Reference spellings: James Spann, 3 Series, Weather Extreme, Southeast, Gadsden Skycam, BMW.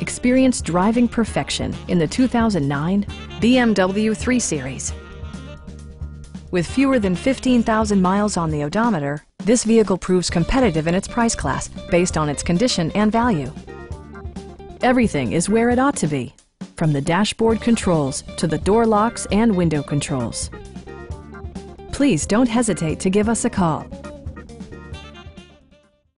Experience driving perfection in the 2009 BMW 3 Series. With fewer than 15,000 miles on the odometer, this vehicle proves competitive in its price class based on its condition and value. Everything is where it ought to be, from the dashboard controls to the door locks and window controls. Please don't hesitate to give us a call.